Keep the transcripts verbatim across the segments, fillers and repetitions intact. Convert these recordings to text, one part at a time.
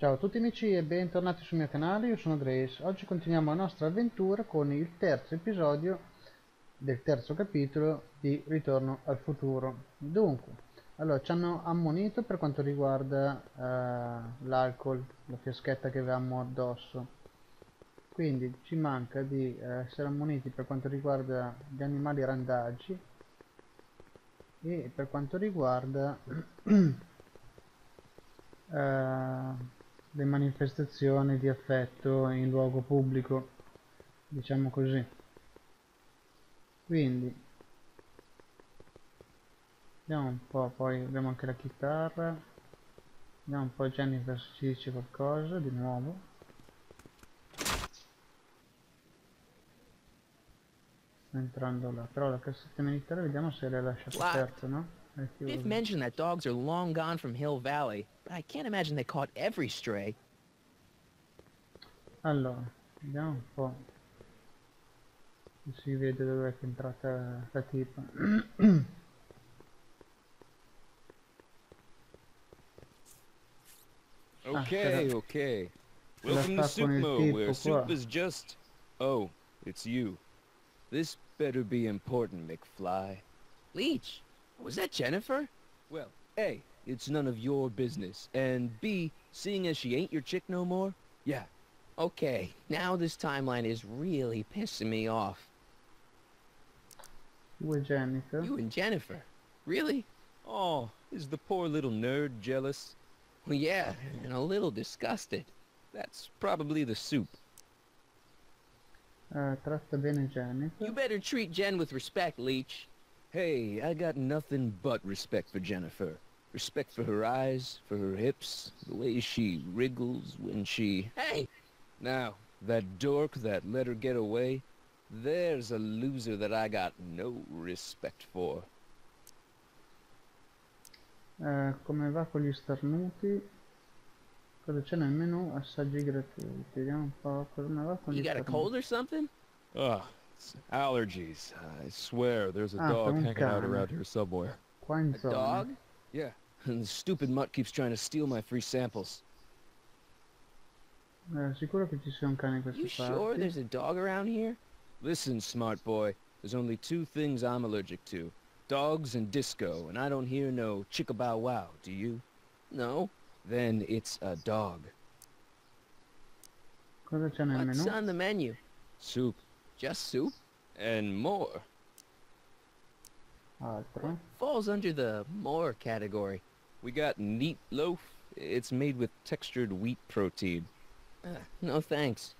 Ciao a tutti amici e bentornati sul mio canale, io sono Grace. Oggi continuiamo la nostra avventura con il terzo episodio del terzo capitolo di Ritorno al Futuro. Dunque, allora ci hanno ammonito per quanto riguarda eh, l'alcol, la fiaschetta che avevamo addosso. Quindi ci manca di eh, essere ammoniti per quanto riguarda gli animali randaggi e per quanto riguarda eh, le manifestazioni di affetto in luogo pubblico, diciamo così. Quindi vediamo un po', poi abbiamo anche la chitarra, vediamo un po' Jennifer se ci dice qualcosa di nuovo. Sta entrando là, però la cassetta militare vediamo se l'ha lasciata aperta, no? They've mentioned that dogs are long gone from Hill Valley, but I can't imagine they caught every stray. Allora, vediamo un po'. Non si vede dove è entrata la tipa. Okay, okay. Welcome to Soup Mode, where soup is just... Oh, it's you. This better be important, McFly. Leech! Was that Jennifer? Well, A, it's none of your business, and B, seeing as she ain't your chick no more, yeah. Okay, now this timeline is really pissing me off. You and Jennifer. You and Jennifer? Really? Oh, is the poor little nerd jealous? Well, yeah, and a little disgusted. That's probably the soup. Uh, tratta bene Jennifer. You better treat Jen with respect, Leech. Hey, I got nothing but respect for Jennifer. Respect for her eyes, for her hips, the way she wriggles when she... Hey! Now, that dork that let her get away, there's a loser that I got no respect for. Uh, come va con gli starnuti? Cosa c'è nel menu? Assaggi gratuiti. Vediamo un po' come va con gli starnuti. You got a cold or something? Ugh. Allergies. I swear there's a ah, dog hanging cane. out around here somewhere. A dog? Yeah. And the stupid mutt keeps trying to steal my free samples. Uh, sicuro che ci sia un cane in you sure party. There's a dog around here? Listen, smart boy. There's only two things I'm allergic to. Dogs and disco, and I don't hear no chicka-bow-wow, do you? No. Then it's a dog. Cosa c'è nel What's menu? on the menu? Soup. Just soup? And more. Altro. It falls under the more category. We got neat loaf. It's made with textured wheat protein. Uh, no thanks.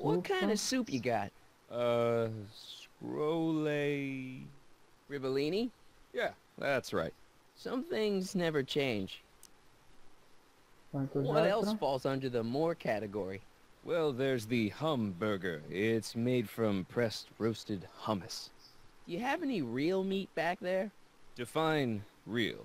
What kind of soup you got? Uh, scrolle... Rivellini? Yeah, that's right. Some things never change. What else falls under the more category? Well, there's the hum burger. It's made from pressed roasted hummus. Do you have any real meat back there? Define real.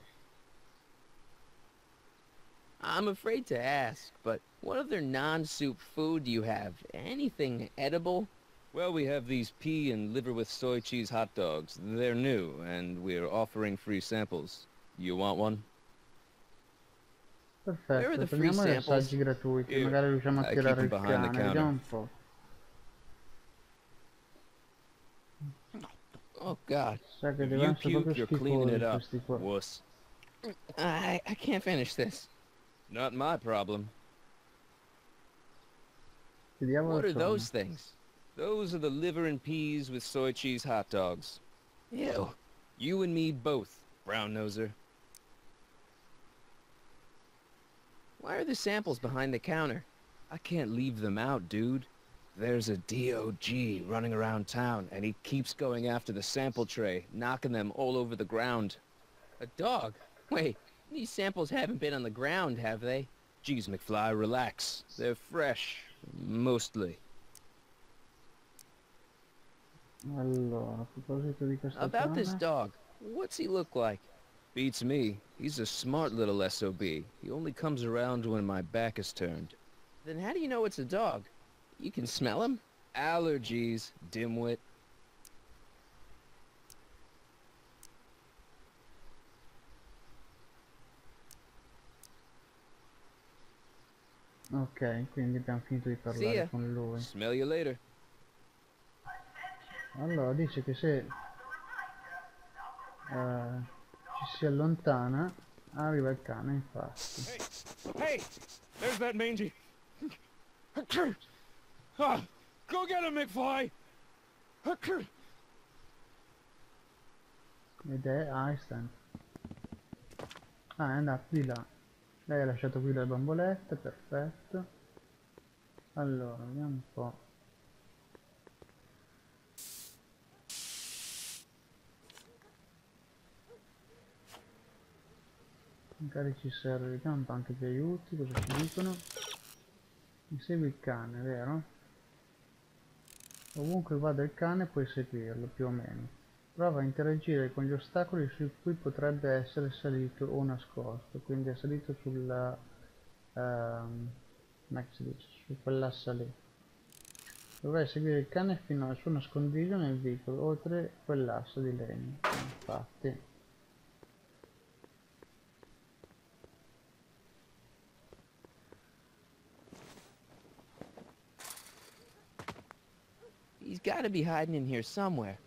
I'm afraid to ask, but what other non-soup food do you have? Anything edible? Well, we have these pea and liver with soy cheese hot dogs. They're new, and we're offering free samples. You want one? Perfetto, prendiamo gli assaggi gratuiti, yeah. Magari riusciamo a tirare il cane, vediamo un po'. Oh god, sa che devono essere proprio schifosi questi qua. I, I can't finish this. Not my problem. Vediamo What are sono. those things? Those are the liver and peas with soy cheese hot dogs. Ew. You and me both, brown noser. Why are the samples behind the counter? I can't leave them out, dude. There's a D O G running around town, and he keeps going after the sample tray, knocking them all over the ground. A dog? Wait, these samples haven't been on the ground, have they? Jeez, McFly, relax. They're fresh. Mostly. About this dog, what's he look like? Beats me. He's a smart little S O B. He only comes around when my back is turned. Then how do you know it's a dog? You can smell him? Allergies, dimwit. Ok, quindi abbiamo finito di parlare con lui. Smell you later. Allora dice che se uh, ci si allontana arriva il cane, infatti. Hey, hey, there's that mangy. Ah, go get him, McFly. Ed è Einstein. Ah, è andato di là. Lei ha lasciato qui le bambolette, perfetto. Allora, vediamo un po'. Magari ci serve il campo anche di aiuti, cosa ci dicono? Mi segui il cane, vero? Ovunque vada il cane puoi seguirlo, più o meno. Prova a interagire con gli ostacoli su cui potrebbe essere salito o nascosto. Quindi è salito sulla... Ehm, come si dice? Su quell'assa lì. Dovrai seguire il cane fino al suo nascondiglio nel vicolo, oltre quell'assa di legno. Infatti. He's gotta be hiding in here somewhere.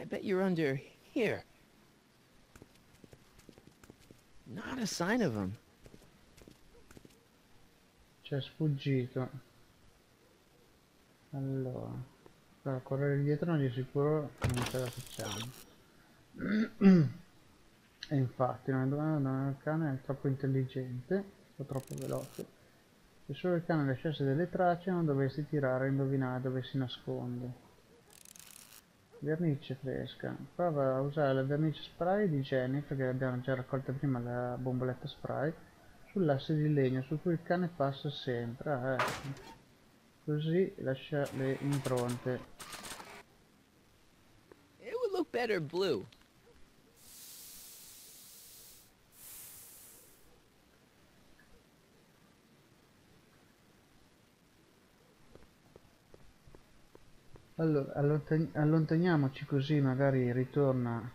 I bet you're under here. Not a sign of him. C'è sfuggito. Allora, per correre dietro non di sicuro non ce la facciamo. E infatti non è il cane, è troppo intelligente o troppo veloce. Se solo il cane lasciasse delle tracce non dovresti tirare a indovinare dove si nasconde. Vernice fresca. Prova a usare la vernice spray di Jennifer, che abbiamo già raccolta prima la bomboletta spray, sull'asse di legno su cui il cane passa sempre. Ah, ecco. Così lascia le impronte. It would look better blue. Allora, allontan allontaniamoci così magari ritorna.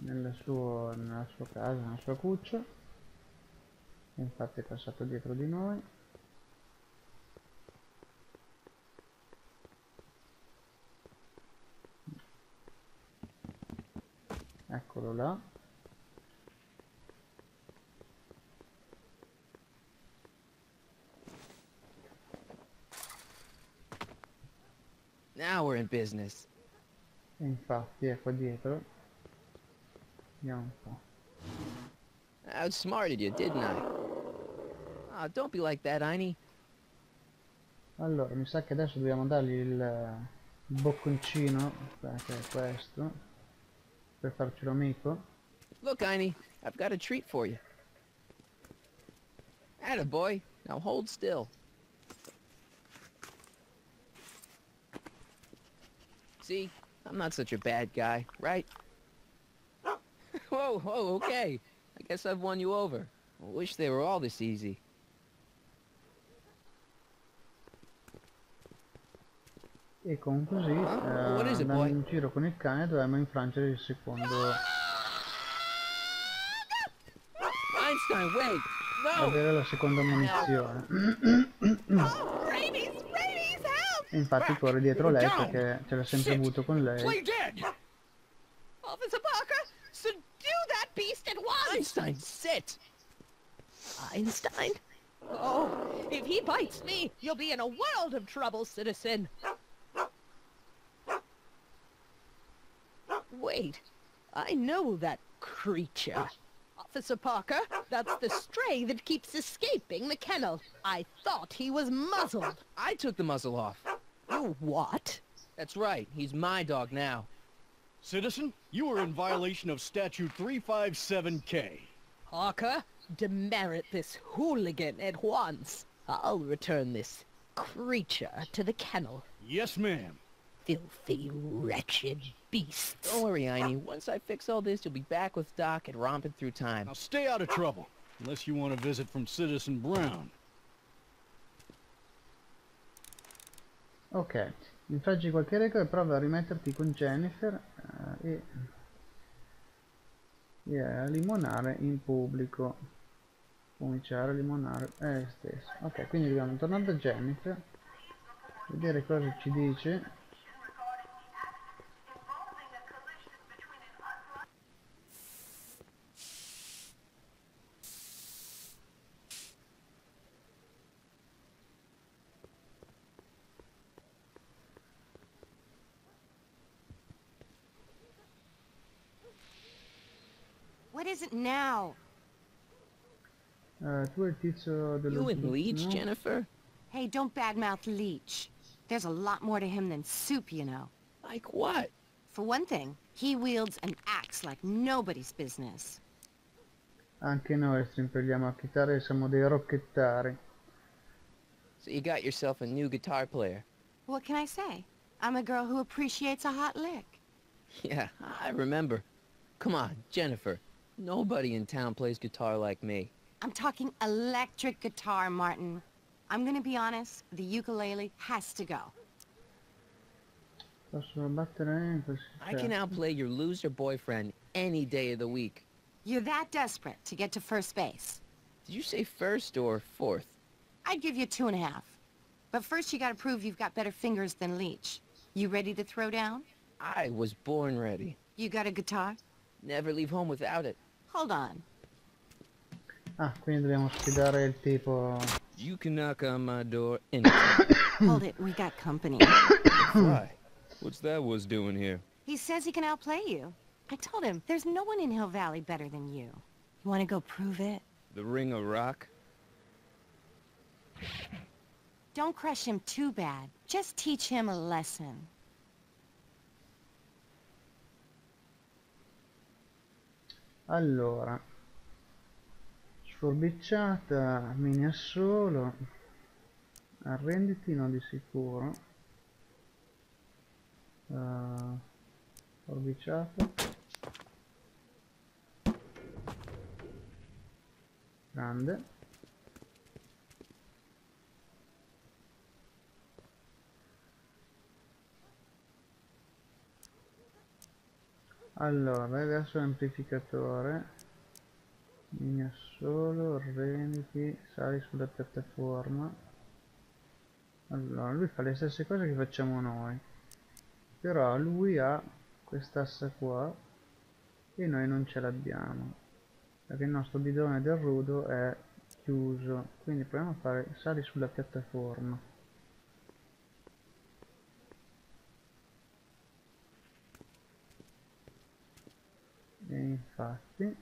Nella sua, nella sua casa, nella sua cuccia. Infatti è passato dietro di noi. Eccolo là. Now we're in business. Infatti è qua dietro. Vediamo un po'. I outsmarted you, didn't I? Ah, oh, don't be like that, Heini. Allora, mi sa che adesso dobbiamo dargli il bocconcino, che è questo, per farcelo amico. Look, Heini, I've got a treat for you. Attaboy, now hold still. See, I'm not such a bad guy, right? Whoa, whoa, okay. I guess I've won you over. I wish they were all this easy. E con così, uh, what is it, boy? In giro con il cane dovevamo infrangere il secondo. Einstein, wait! No! Avere la seconda munizione. Oh, rabies! Infatti corre dietro lei perché ce l'ha sempre avuto con lei. Officer Parker, so do that beast at once. Einstein, sit. Einstein? Oh, if he bites me, you'll be in a world of trouble, citizen. Wait, I know that creature. Officer Parker, that's the stray that keeps escaping the kennel. I thought he was muzzled. I took the muzzle off. You what? That's right. He's my dog now. Citizen, you are in violation of Statute three five seven K. Parker, demerit this hooligan at once. I'll return this creature to the kennel. Yes, ma'am. Filthy, wretched beast. Don't worry, Heini. Once I fix all this, you'll be back with Doc and romping through time. Now stay out of trouble, unless you want a visit from Citizen Brown. Ok, infraggi qualche regola e prova a rimetterti con Jennifer uh, e, e a limonare in pubblico. Cominciare a limonare è stesso. Ok, quindi dobbiamo intorno da Jennifer, vedere cosa ci dice. What is it now? Uh, you and Leech, Jennifer? Hey, don't badmouth Leech. There's a lot more to him than soup, you know. Like what? For one thing, he wields an axe like nobody's business. Anche noi strimpelliamo a chitarra e siamo dei rocchettari. So you got yourself a new guitar player. What can I say? I'm a girl who appreciates a hot lick. Yeah, I remember. Come on, Jennifer. Nobody in town plays guitar like me. I'm talking electric guitar, Martin. I'm gonna be honest, the ukulele has to go. I can outplay your loser boyfriend any day of the week. You're that desperate to get to first base. Did you say first or fourth? I'd give you two and a half. But first you gotta prove you've got better fingers than Leech. You ready to throw down? I was born ready. You got a guitar? Never leave home without it. Hold on. Ah, quindi dobbiamo sfidare il tipo. You can knock on my door and hold it, we got company. Why? What's that was doing here? He says he can outplay you. I told him there's no one in Hill Valley better than you. You wanna go prove it? The ring of rock? Don't crush him too bad. Just teach him a lesson. Allora, sforbicciata, mini assolo, arrenditi no di sicuro, uh, sforbicciata, grande, allora adesso amplificatore, mini assolo, renditi, sali sulla piattaforma. Allora lui fa le stesse cose che facciamo noi, però lui ha quest'assa qua e noi non ce l'abbiamo perché il nostro bidone del rudo è chiuso, quindi proviamo a fare sali sulla piattaforma. E infatti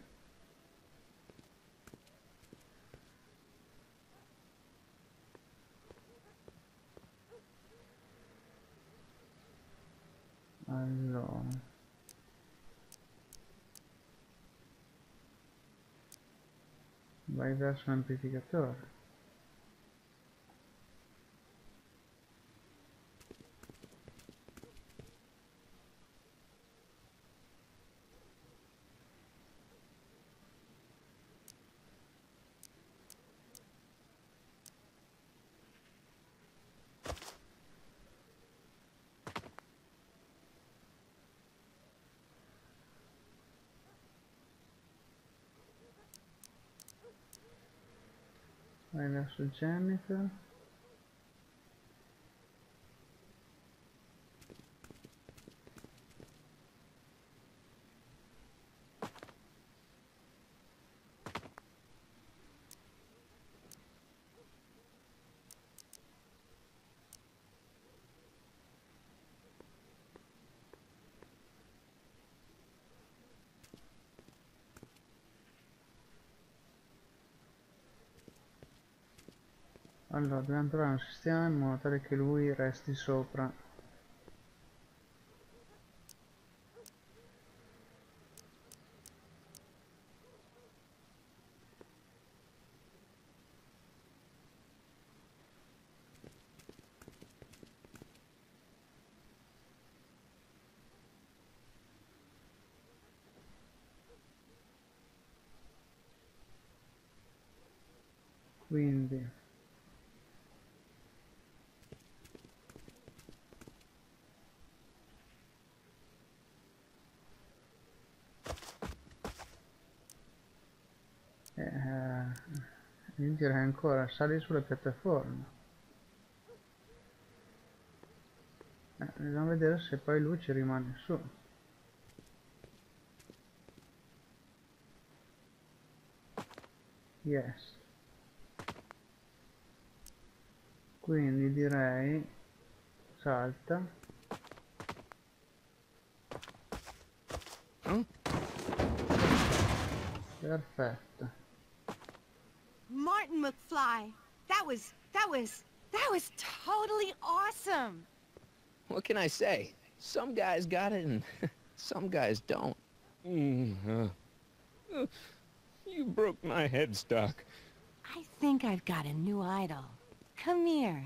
allora vai verso l'amplificatore. Vai verso Jennifer. Allora, dobbiamo trovare un sistema in modo tale che lui resti sopra. Quindi Mentire ancora, sali sulla piattaforma. Eh, andiamo a vedere se poi lui ci rimane su. Yes. Quindi direi salta. Mm? Perfetto. Martin McFly, that was, that was, that was totally awesome. What can I say? Some guys got it and some guys don't. Mm-hmm. uh, you broke my headstock. I think I've got a new idol. Come here.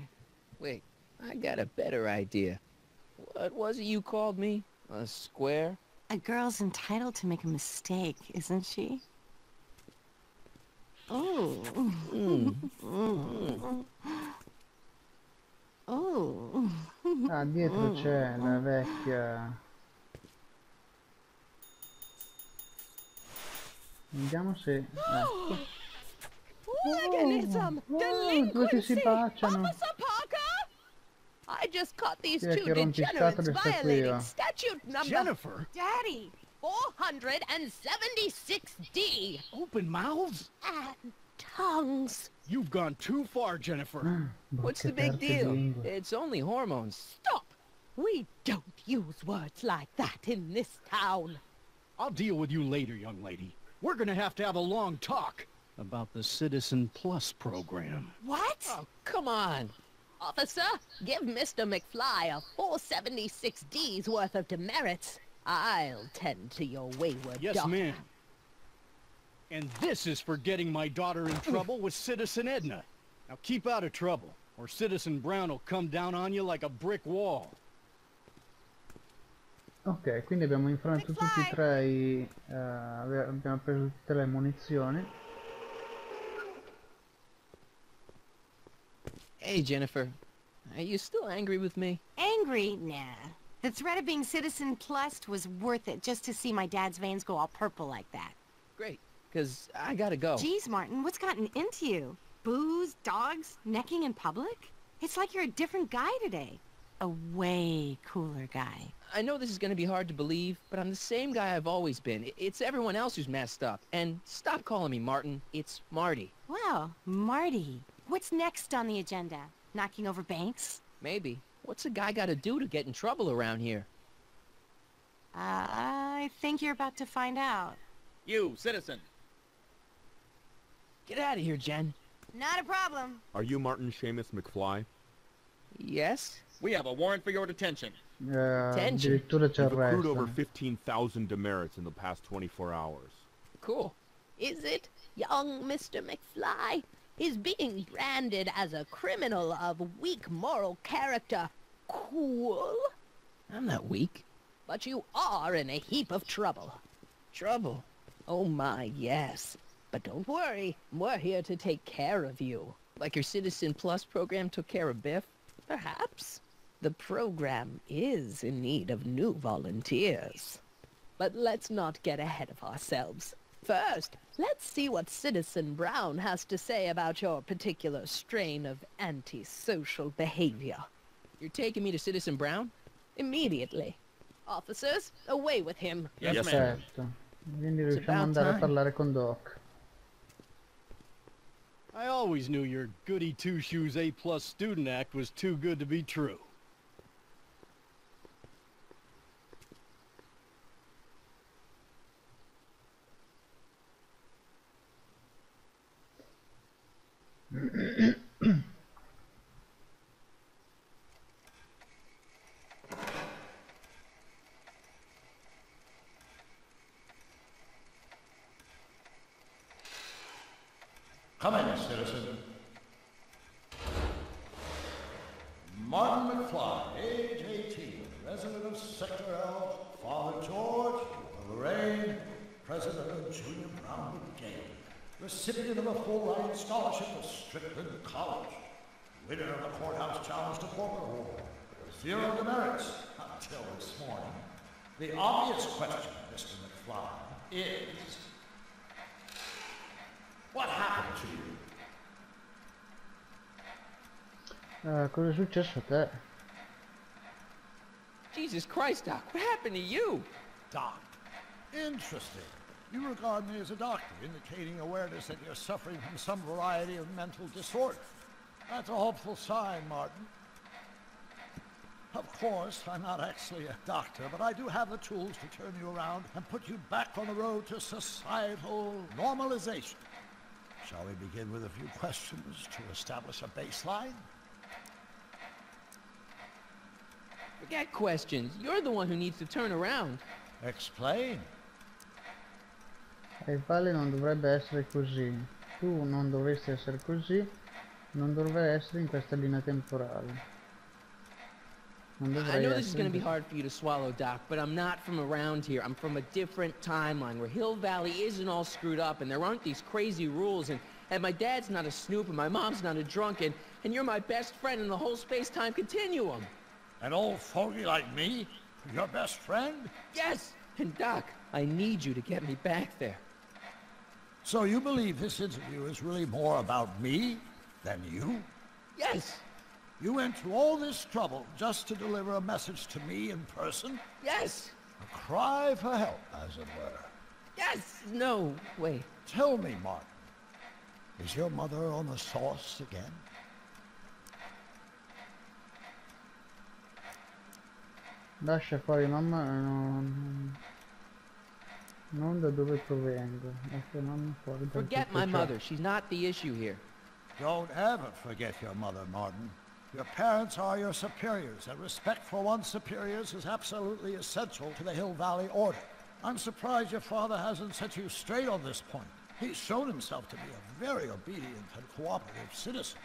Wait, I got a better idea. What was it you called me? A square? A girl's entitled to make a mistake, isn't she? Oh. Mm. Mm. Oh. Ah, dietro c'è la vecchia. Vediamo se. Ecco. Hooliganism! Oh, delinquency! Officer Parker! I just caught these two degenerates violating statute number. Jennifer! Daddy! four seventy-six D! Open mouths? And tongues. You've gone too far, Jennifer. What's the big deal? It's only hormones. Stop! We don't use words like that in this town. I'll deal with you later, young lady. We're gonna have to have a long talk. About the Citizen Plus program. What? Oh, come on. Officer, give Mister McFly a four seventy-six D's worth of demerits. I'll tend to your wayward daughter. Yes, ma'am. And this is for getting my daughter in trouble with Citizen Edna. Now keep out of trouble, or Citizen Brown will come down on you like a brick wall. Ok, quindi abbiamo infranto tutti e tre i... Uh, abbiamo preso tutte le munizioni. Hey, Jennifer. Are you still angry with me? Angry? Nah. The threat of being Citizen Plus was worth it just to see my dad's veins go all purple like that. Great, because I gotta go. Jeez, Martin, what's gotten into you? Booze, dogs, necking in public? It's like you're a different guy today. A way cooler guy. I know this is gonna be hard to believe, but I'm the same guy I've always been. It's everyone else who's messed up. And stop calling me Martin, it's Marty. Wow, Marty. What's next on the agenda? Knocking over banks? Maybe. What's a guy gotta do to get in trouble around here? Uh, I think you're about to find out. You, citizen! Get out of here, Jen. Not a problem. Are you Martin Seamus McFly? Yes. We have a warrant for your detention. Uh, detention? You've accrued over fifteen thousand demerits in the past twenty-four hours. Cool. Is it young Mister McFly? Is being branded as a criminal of weak moral character cool? I'm not weak. But you are in a heap of trouble. Trouble? Oh my, yes. But don't worry, we're here to take care of you. Like your Citizen Plus program took care of Biff? Perhaps. The program is in need of new volunteers. But let's not get ahead of ourselves. First, let's see what Citizen Brown has to say about your particular strain of antisocial behavior. You're taking me to Citizen Brown? Immediately. Officers, away with him. Yes, yes ma'am. Certo. Quindi riusciamo ad andare a parlare con Doc. I always knew your goody two-shoes A plus student act was too good to be true. Come in, citizen. Martin McFly, age eighteen, resident of Sector L, Father George, Lorraine, president of Junior Brown Brigade, recipient of a full-ride scholarship of Strickland College, winner of the courthouse challenge to corporal award, zero demerits until this morning. The obvious question, Mister McFly, is: what happened to you? Uh, could have just said that. Jesus Christ, Doc, what happened to you? Doc? Interesting. You regard me as a doctor, indicating awareness that you're suffering from some variety of mental disorder. That's a hopeful sign, Martin. Of course, I'm not actually a doctor, but I do have the tools to turn you around and put you back on the road to societal normalization. Shall we begin with a few questions to establish a baseline? Forget questions. You're the one who needs to turn around. Explain. I valli non dovrebbe essere così. Tu non dovresti essere così. Non dovrebbe essere in questa linea temporale. I know this is going to be hard for you to swallow, Doc, but I'm not from around here. I'm from a different timeline where Hill Valley isn't all screwed up and there aren't these crazy rules and, and my dad's not a snoop and my mom's not a drunk and, and you're my best friend in the whole space-time continuum. An old fogey like me? Your best friend? Yes! And Doc, I need you to get me back there. So you believe this interview is really more about me than you? Yes! You went through all this trouble just to deliver a message to me in person? Yes! A cry for help, as it were. Yes! No, wait. Tell me, Martin, is your mother on the sauce again? Lascia fuori mamma, non... non da dove provengo. Lascia mamma fuori. Forget my mother, she's not the issue here. Don't ever forget your mother, Martin. Your parents are your superiors, and respect for one's superiors is absolutely essential to the Hill Valley order. I'm surprised your father hasn't set you straight on this point. He's shown himself to be a very obedient and cooperative citizen.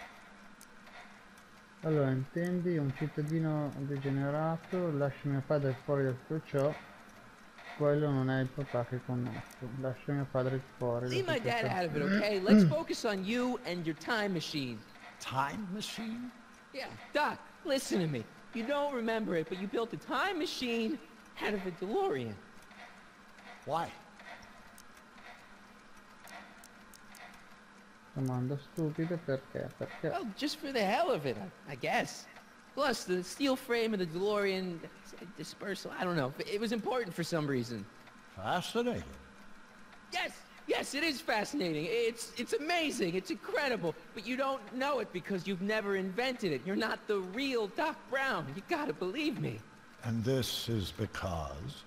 Allora, intendi, un cittadino degenerato, lascia mio padre fuori da tutto ciò. Quello non è il papà che conosco. Lascia mio padre fuori. Leave my dad out of it, okay? Let's focus on you and your time machine. Time machine? Yeah, Doc, listen to me. You don't remember it, but you built a time machine out of a DeLorean. Why? Domanda stupida, perché? Perché? Well, just for the hell of it, I, I guess. Plus, the steel frame of the DeLorean dispersal, I don't know. It was important for some reason. Fascinating. Yes! Yes, it is fascinating. It's it's amazing. It's incredible. But you don't know it because you've never invented it. You're not the real Doc Brown. You gotta believe me. And this is because?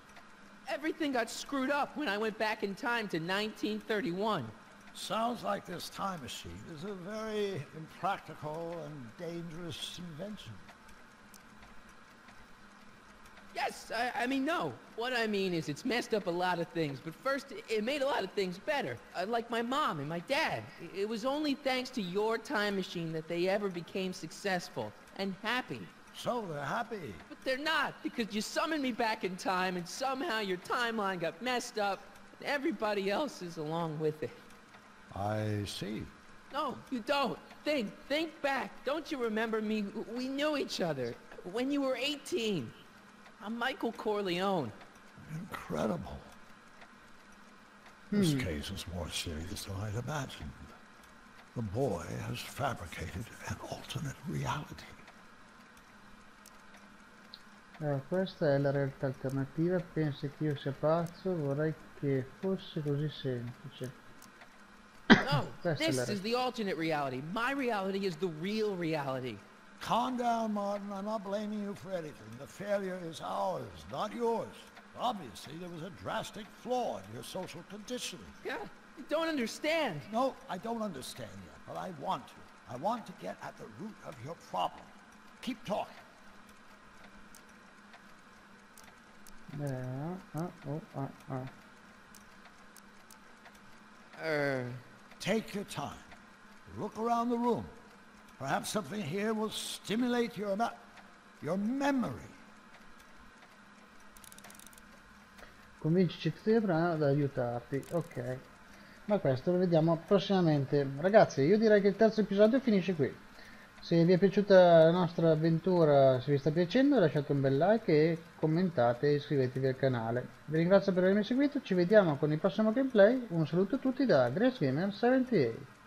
Everything got screwed up when I went back in time to nineteen thirty-one. Sounds like this time machine is a very impractical and dangerous invention. Yes, I, I mean, no. What I mean is it's messed up a lot of things, but first, it, it made a lot of things better. Uh, like my mom and my dad. It, it was only thanks to your time machine that they ever became successful and happy. So they're happy. But they're not, because you summoned me back in time, and somehow your timeline got messed up, and everybody else is along with it. I see. No, you don't. Think, think back. Don't you remember me? We knew each other when you were eighteen. I'm Michael Corleone. Incredible. Hmm. This case is more serious than I'd imagined. The boy has fabricated an alternate reality. Eh, questa è la realtà alternativa. Pensi che io sia pazzo? Vorrei che fosse così semplice. No, this is the alternate reality. My reality is the real reality. Calm down, Martin. I'm not blaming you for anything. The failure is ours, not yours. Obviously, there was a drastic flaw in your social conditioning. Yeah, you don't understand. No, I don't understand yet, but I want to. I want to get at the root of your problem. Keep talking. Yeah, uh, oh, uh, uh. Er... Take your time. Look around the room. Perhaps something here will stimulate your your memory. Convinci Citizen Brown ad aiutarti, ok. Ma questo lo vediamo prossimamente. Ragazzi, io direi che il terzo episodio finisce qui. Se vi è piaciuta la nostra avventura, se vi sta piacendo, lasciate un bel like e commentate e iscrivetevi al canale. Vi ringrazio per avermi seguito, ci vediamo con il prossimo gameplay. Un saluto a tutti da Grace Gamer seventy-eight.